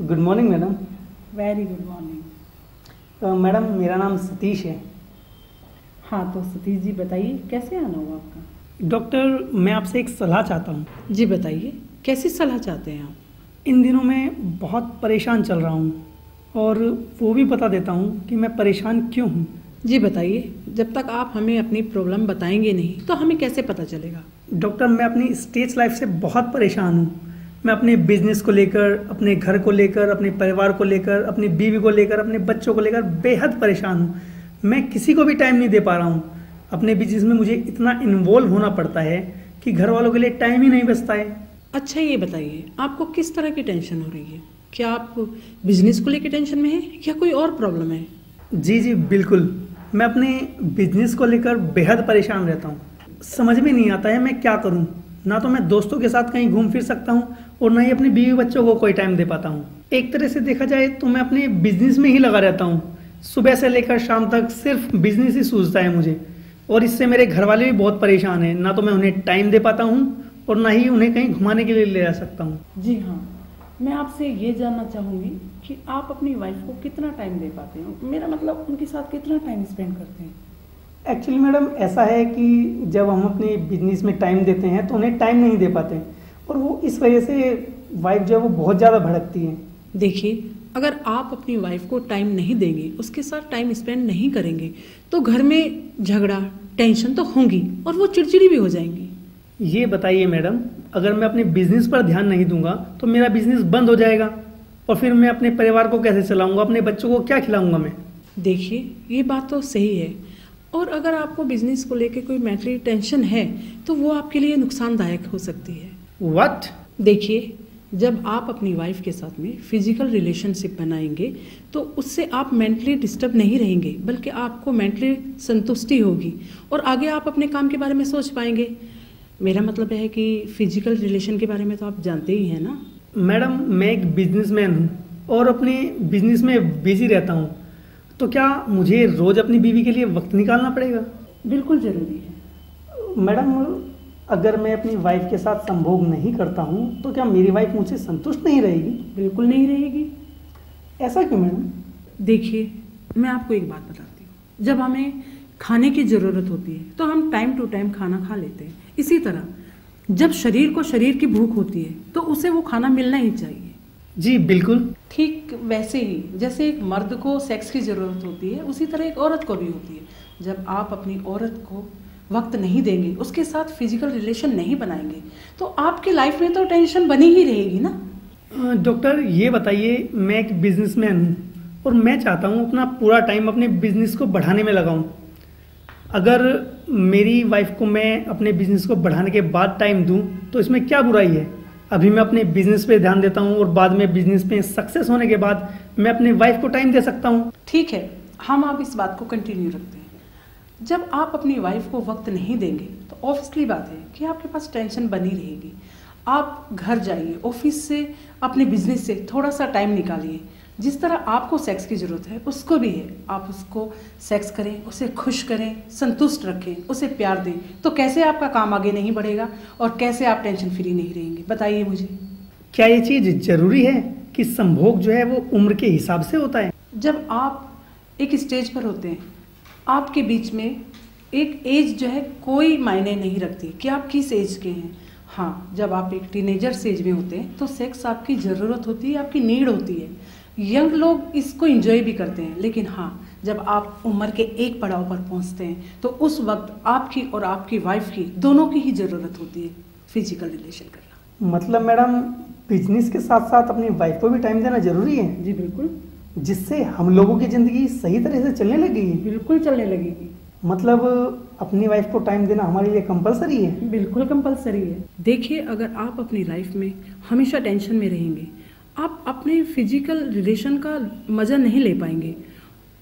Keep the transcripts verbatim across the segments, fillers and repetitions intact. Good morning madam. Very good morning. Madam मेरा नाम सतीश है। हाँ तो सतीश जी बताइए कैसे आना होगा आपका। डॉक्टर मैं आपसे एक सलाह चाहता हूँ। जी बताइए कैसी सलाह चाहते हैं आप। इन दिनों मैं बहुत परेशान चल रहा हूँ और वो भी बता देता हूँ कि मैं परेशान क्यों हूँ। जी बताइए। जब तक आप हमें अपनी प्रॉब्लम बताएंगे नहीं तो हमें कैसे पता चलेगा। डॉक्टर मैं अपनी स्टेज लाइफ से बहुत परेशान हूँ। मैं अपने बिजनेस को लेकर, अपने घर को लेकर, अपने परिवार को लेकर, अपनी बीवी को लेकर, अपने बच्चों को लेकर बेहद परेशान हूँ। मैं किसी को भी टाइम नहीं दे पा रहा हूँ। अपने बिजनेस में मुझे इतना इन्वॉल्व होना पड़ता है कि घर वालों के लिए टाइम ही नहीं बचता है। अच्छा ये बताइए आपको किस तरह की टेंशन हो रही है। क्या आप बिजनेस को लेकर टेंशन में है या कोई और प्रॉब्लम है। जी जी बिल्कुल। मैं अपने बिजनेस को लेकर बेहद परेशान रहता हूँ। समझ में नहीं आता है मैं क्या करूँ। ना तो मैं दोस्तों के साथ कहीं घूम फिर सकता हूँ और ना ही अपने बीवी बच्चों को कोई टाइम दे पाता हूँ। एक तरह से देखा जाए तो मैं अपने बिजनेस में ही लगा रहता हूँ। सुबह से लेकर शाम तक सिर्फ बिजनेस ही सूझता है मुझे। और इससे मेरे घर वाले भी बहुत परेशान हैं। ना तो मैं उन्हें टाइम दे पाता हूँ और ना ही उन्हें कहीं घुमाने के लिए ले जा सकता हूँ। जी हाँ मैं आपसे ये जानना चाहूँगी कि आप अपनी वाइफ को कितना टाइम दे पाते हैं। मेरा मतलब उनके साथ कितना टाइम स्पेंड करते हैं। एक्चुअली मैडम ऐसा है कि जब हम अपने बिजनेस में टाइम देते हैं तो उन्हें टाइम नहीं दे पाते और वो इस वजह से वाइफ जो है वो बहुत ज़्यादा भड़कती है। देखिए अगर आप अपनी वाइफ को टाइम नहीं देंगे, उसके साथ टाइम स्पेंड नहीं करेंगे तो घर में झगड़ा टेंशन तो होंगी और वो चिड़चिड़ी भी हो जाएंगी। ये बताइए मैडम अगर मैं अपने बिजनेस पर ध्यान नहीं दूंगा तो मेरा बिजनेस बंद हो जाएगा और फिर मैं अपने परिवार को कैसे चलाऊँगा, अपने बच्चों को क्या खिलाऊँगा मैं। देखिए ये बात तो सही है और अगर आपको बिजनेस को लेके कोई मेंटली टेंशन है तो वो आपके लिए नुकसानदायक हो सकती है। व्हाट? देखिए जब आप अपनी वाइफ के साथ में फिजिकल रिलेशनशिप बनाएंगे तो उससे आप मेंटली डिस्टर्ब नहीं रहेंगे बल्कि आपको मेंटली संतुष्टि होगी और आगे आप अपने काम के बारे में सोच पाएंगे। मेरा मतलब है कि फिजिकल रिलेशन के बारे में तो आप जानते ही हैं ना। मैडम मैं एक बिजनेसमैन हूँ और अपने बिजनेस में बिजी रहता हूँ तो क्या मुझे रोज़ अपनी बीवी के लिए वक्त निकालना पड़ेगा। बिल्कुल ज़रूरी है। मैडम अगर मैं अपनी वाइफ के साथ संभोग नहीं करता हूँ तो क्या मेरी वाइफ मुझसे संतुष्ट नहीं रहेगी। बिल्कुल नहीं रहेगी। ऐसा क्यों मैडम। देखिए मैं आपको एक बात बताती हूँ। जब हमें खाने की ज़रूरत होती है तो हम टाइम टू टाइम खाना खा लेते हैं। इसी तरह जब शरीर को शरीर की भूख होती है तो उसे वो खाना मिलना ही चाहिए। जी बिल्कुल। ठीक वैसे ही जैसे एक मर्द को सेक्स की ज़रूरत होती है उसी तरह एक औरत को भी होती है। जब आप अपनी औरत को वक्त नहीं देंगे, उसके साथ फिजिकल रिलेशन नहीं बनाएंगे तो आपकी लाइफ में तो टेंशन बनी ही रहेगी ना। डॉक्टर ये बताइए मैं एक बिजनेसमैन हूँ और मैं चाहता हूँ अपना पूरा टाइम अपने बिजनेस को बढ़ाने में लगाऊँ। अगर मेरी वाइफ को मैं अपने बिजनेस को बढ़ाने के बाद टाइम दूँ तो इसमें क्या बुराई है। अभी मैं अपने बिजनेस पे ध्यान देता हूँ और बाद में बिजनेस में सक्सेस होने के बाद मैं अपने वाइफ को टाइम दे सकता हूँ। ठीक है हम आप इस बात को कंटिन्यू रखते हैं। जब आप अपनी वाइफ को वक्त नहीं देंगे तो ऑब्वियसली बात है कि आपके पास टेंशन बनी रहेगी। आप घर जाइए, ऑफिस से अपने बिजनेस से थोड़ा सा टाइम निकालिए। जिस तरह आपको सेक्स की ज़रूरत है उसको भी है। आप उसको सेक्स करें, उसे खुश करें, संतुष्ट रखें, उसे प्यार दें तो कैसे आपका काम आगे नहीं बढ़ेगा और कैसे आप टेंशन फ्री नहीं रहेंगे। बताइए मुझे क्या ये चीज़ ज़रूरी है कि संभोग जो है वो उम्र के हिसाब से होता है। जब आप एक स्टेज पर होते हैं आपके बीच में एक एज जो है कोई मायने नहीं रखती कि आप किस एज के हैं। हाँ जब आप एक टीनेजर एज में होते हैं तो सेक्स आपकी ज़रूरत होती है, आपकी नीड होती है। यंग लोग इसको एंजॉय भी करते हैं लेकिन हाँ जब आप उम्र के एक पड़ाव पर पहुंचते हैं तो उस वक्त आपकी और आपकी वाइफ की दोनों की ही ज़रूरत होती है फिजिकल रिलेशन करना। मतलब मैडम बिजनेस के साथ साथ अपनी वाइफ को भी टाइम देना ज़रूरी है। जी बिल्कुल। जिससे हम लोगों की ज़िंदगी सही तरह से चलने लगेगी। बिल्कुल चलने लगेगी। मतलब अपनी वाइफ को टाइम देना हमारे लिए कंपलसरी है। बिल्कुल कंपलसरी है। देखिए अगर आप अपनी लाइफ में हमेशा टेंशन में रहेंगे आप अपने फिजिकल रिलेशन का मज़ा नहीं ले पाएंगे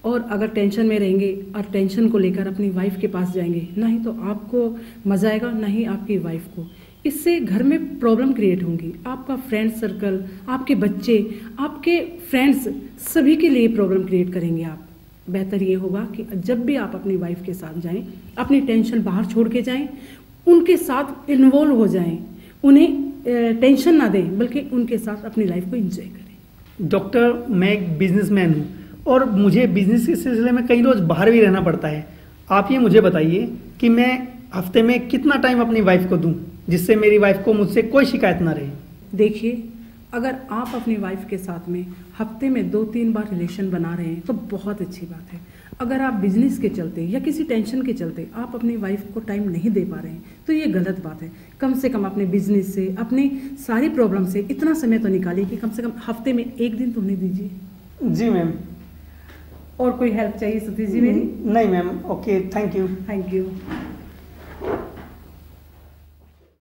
और अगर टेंशन में रहेंगे और टेंशन को लेकर अपनी वाइफ के पास जाएंगे ना ही तो आपको मज़ा आएगा ना ही आपकी वाइफ को। इससे घर में प्रॉब्लम क्रिएट होंगी। आपका फ्रेंड सर्कल, आपके बच्चे, आपके फ्रेंड्स सभी के लिए प्रॉब्लम क्रिएट करेंगे। आप बेहतर ये होगा कि जब भी आप अपनी वाइफ के साथ जाएं अपनी टेंशन बाहर छोड़ के जाएँ, उनके साथ इन्वॉल्व हो जाएँ, उन्हें टेंशन ना दें बल्कि उनके साथ अपनी लाइफ को एंजॉय करें। डॉक्टर मैं एक बिजनेसमैन हूँ और मुझे बिजनेस के सिलसिले में कई रोज़ बाहर भी रहना पड़ता है। आप ये मुझे बताइए कि मैं हफ्ते में कितना टाइम अपनी वाइफ को दूँ जिससे मेरी वाइफ को मुझसे कोई शिकायत ना रहे। देखिए, अगर आप अपनी वाइफ के साथ में हफ्ते में दो तीन बार रिलेशन बना रहे हैं तो बहुत अच्छी बात है। अगर आप बिजनेस के चलते या किसी टेंशन के चलते आप अपनी वाइफ को टाइम नहीं दे पा रहे हैं तो ये गलत बात है। कम से कम अपने बिजनेस से, अपने सारी प्रॉब्लम से इतना समय तो निकालिए कि कम से कम हफ्ते में एक दिन तो उन्हें दीजिए। जी मैम, और कोई हेल्प चाहिए सतीश जी मेरी? नहीं ma'am, okay, thank you. Thank you.